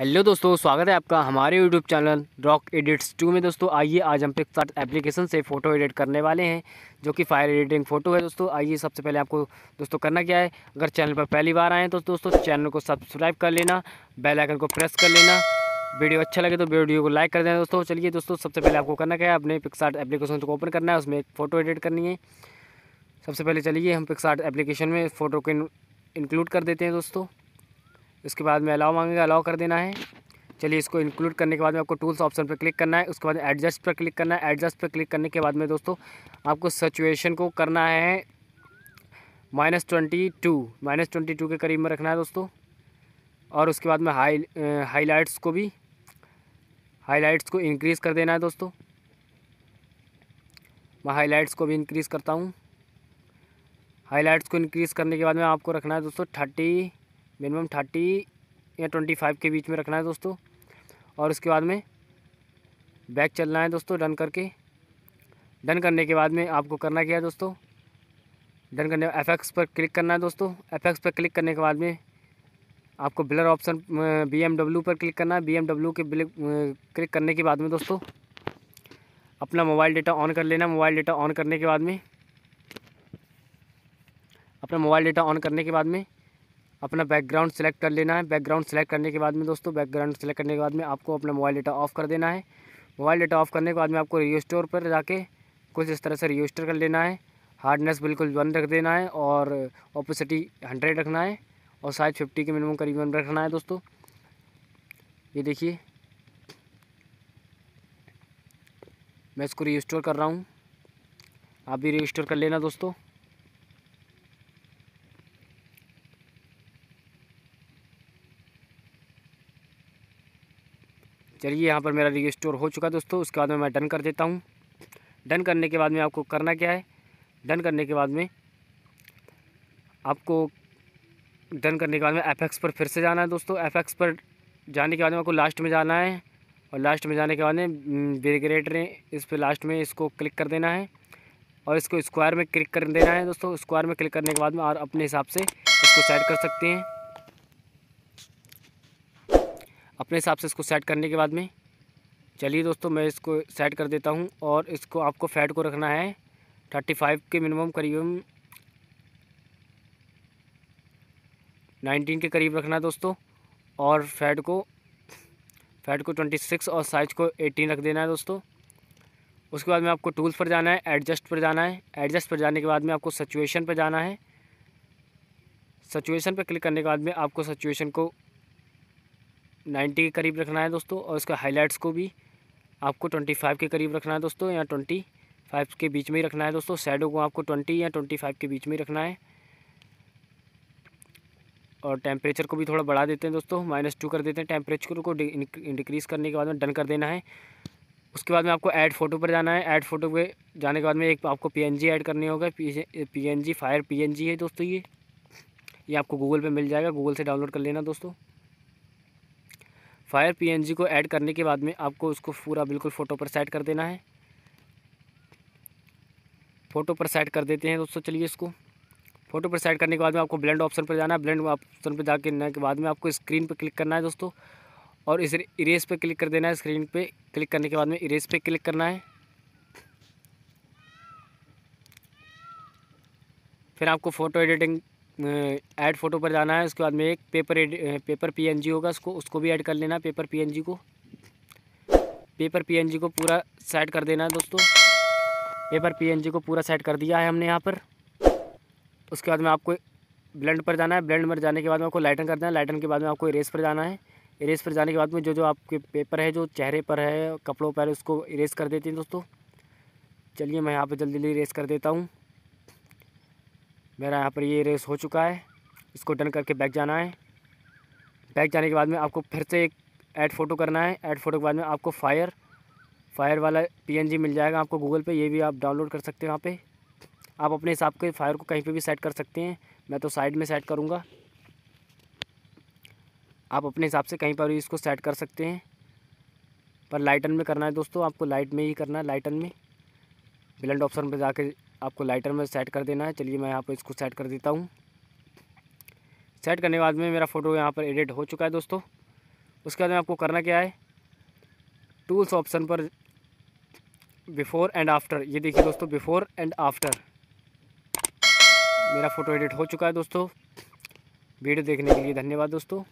Hello दोस्तों, स्वागत है आपका हमारे यूट्यूब चैनल रॉक एडिट्स 2 में। दोस्तों आइए आज हम पिक्सआर्ट एप्लीकेशन से फ़ोटो एडिट करने वाले हैं, जो कि फायर एडिटिंग फ़ोटो है। दोस्तों आइए, सबसे पहले आपको दोस्तों करना क्या है, अगर चैनल पर पहली बार आएँ तो दोस्तों चैनल को सब्सक्राइब कर लेना, बेल आइकन को प्रेस कर लेना, वीडियो अच्छा लगे तो वीडियो को लाइक कर देना। दोस्तों चलिए दोस्तों, सबसे पहले आपको करना क्या है, अपने पिक्सआर्ट एप्लीकेशन को ओपन करना है, उसमें एक फ़ोटो एडिट करनी है। सबसे पहले चलिए हम पिक्सआर्ट एप्लीकेशन में फ़ोटो को इंक्लूड कर देते हैं दोस्तों। इसके बाद में अलाउ मांगेगा, अलाउ कर देना है। चलिए इसको इंक्लूड करने के बाद में आपको टूल्स ऑप्शन पर क्लिक करना है, उसके बाद एडजस्ट पर क्लिक करना है। एडजस्ट पर क्लिक करने के बाद में दोस्तों आपको सिचुएशन को करना है -22 के करीब में रखना है दोस्तों। और उसके बाद में हाईलाइट्स को भी इंक्रीज़ कर देना है दोस्तों। मैं हाईलाइट्स को भी इंक्रीज़ करता हूँ। हाईलाइट्स को इंक्रीज़ करने के बाद में आपको रखना है दोस्तों 30, मिनिमम 30 या 25 के बीच में रखना है दोस्तों। और उसके बाद में बैक चलना है दोस्तों, डन करके। डन करने के बाद में आपको करना क्या है दोस्तों, डन करने एफएक्स पर क्लिक करना है दोस्तों। एफएक्स पर क्लिक करने के बाद में आपको ब्लर ऑप्शन BMW पर क्लिक करना है। BMW के क्लिक करने के बाद में दोस्तों अपना मोबाइल डेटा ऑन कर लेना। मोबाइल डेटा ऑन करने के बाद में अपना बैकग्राउंड सेलेक्ट कर लेना है। बैकग्राउंड सेलेक्ट करने के बाद में दोस्तों आपको अपना मोबाइल डेटा ऑफ़ कर देना है। मोबाइल डेटा ऑफ़ करने के बाद में आपको रियोस्टोर पर जाके कुछ इस तरह से रियोस्टोर कर लेना है। हार्डनेस बिल्कुल 1 रख देना है और ऑपोसिटी 100 रखना है और साइज 50 के मिनिमम करीबन रखना है दोस्तों। ये देखिए मैं इसको रियोस्टोर कर रहा हूँ, आप भी रियोस्टोर कर लेना दोस्तों। चलिए यहाँ पर मेरा रिस्टोर हो चुका है दोस्तों। उसके बाद में मैं डन कर देता हूँ। डन करने के बाद में आपको करना क्या है, एफएक्स पर फिर से जाना है दोस्तों। एफएक्स पर जाने के बाद में आपको लास्ट में जाना है और लास्ट में जाने के बाद में ब्रिगेड ने इस पर लास्ट में इसको क्लिक कर देना है और इसको स्क्वायर में क्लिक कर देना है दोस्तों। स्क्वायर में क्लिक करने के बाद में और अपने हिसाब से इसको सेट कर सकते हैं। चलिए दोस्तों मैं इसको सेट कर देता हूं। और इसको आपको फैट को रखना है 35 के मिनिमम करीब, 19 के करीब रखना है दोस्तों। और फैट को 26 और साइज को 18 रख देना है दोस्तों। उसके बाद में आपको टूल्स पर जाना है, एडजस्ट पर जाना है। एडजस्ट पर जाने के बाद में आपको सिचुएशन पर जाना है। सिचुएशन पर क्लिक करने के बाद में आपको सिचुएशन को 90 के करीब रखना है दोस्तों। और इसका हाईलाइट्स को भी आपको 25 के करीब रखना है दोस्तों, या 25 के बीच में ही रखना है दोस्तों। शैडो को आपको 20 या 25 के बीच में ही रखना है। और टेम्परेचर को भी थोड़ा बढ़ा देते हैं दोस्तों, -2 कर देते हैं। टेम्परेचर को डिक्रीज़ करने के बाद में डन कर देना है। उसके बाद में आपको ऐड फ़ोटो पर जाना है। ऐड फ़ोटो पर जाने के बाद में एक आपको PNG ऐड करने होगा। PNG फायर PNG है दोस्तों। ये आपको गूगल पर मिल जाएगा, गूगल से डाउनलोड कर लेना दोस्तों। फायर PNG को ऐड करने के बाद में आपको उसको पूरा बिल्कुल फ़ोटो पर सेट कर देना है। फ़ोटो पर सेट कर देते हैं दोस्तों। चलिए इसको फ़ोटो पर सेट करने के बाद में आपको ब्लेंड ऑप्शन पर जाना है। ब्लेंड ऑप्शन पर जाने के बाद में आपको स्क्रीन पर क्लिक करना है दोस्तों और इस इरेज पर क्लिक कर देना है। स्क्रीन पर क्लिक करने के बाद में इरेज पर क्लिक करना है। फिर आपको फ़ोटो एडिटिंग ऐड फ़ोटो पर जाना है। उसके बाद में एक पेपर PNG होगा, उसको भी ऐड कर लेना। पेपर PNG को पूरा सेट कर देना है दोस्तों। पेपर PNG को पूरा सेट कर दिया है हमने यहाँ पर। उसके बाद में आपको ब्लेंड पर जाना है। ब्लेंड पर जाने के बाद में आपको लाइटन करना है। लाइटन के बाद में आपको इरेज पर जाना है। इरेज पर जाने के बाद में जो आपके पेपर है, जो चेहरे पर है, कपड़ों पर है, उसको इरेज कर देते हैं दोस्तों। चलिए मैं यहाँ पर जल्दी जल्दी इरेज कर देता हूँ। मेरा यहाँ पर ये इरेज हो चुका है। इसको डन करके बैक जाना है। बैक जाने के बाद में आपको फिर से एक ऐड फ़ोटो करना है। ऐड फ़ोटो के बाद में आपको फायर वाला PNG मिल जाएगा आपको गूगल पे। ये भी आप डाउनलोड कर सकते हैं। वहाँ पे आप अपने हिसाब के फायर को कहीं पे भी सेट कर सकते हैं। मैं तो साइड में सेट करूँगा, आप अपने हिसाब से कहीं पर भी इसको सेट कर सकते हैं। पर लाइटन में करना है दोस्तों, आपको लाइट में ही करना है। लाइटन में ब्लेंड ऑप्शन पर जाके आपको लाइटर में सेट कर देना है। चलिए मैं यहाँ पर इसको सेट कर देता हूँ। सेट करने के बाद में मेरा फ़ोटो यहाँ पर एडिट हो चुका है दोस्तों। उसके बाद में आपको करना क्या है, टूल्स ऑप्शन पर बिफ़ोर एंड आफ्टर, ये देखिए दोस्तों बिफ़ोर एंड आफ्टर मेरा फ़ोटो एडिट हो चुका है। दोस्तों वीडियो देखने के लिए धन्यवाद दोस्तों।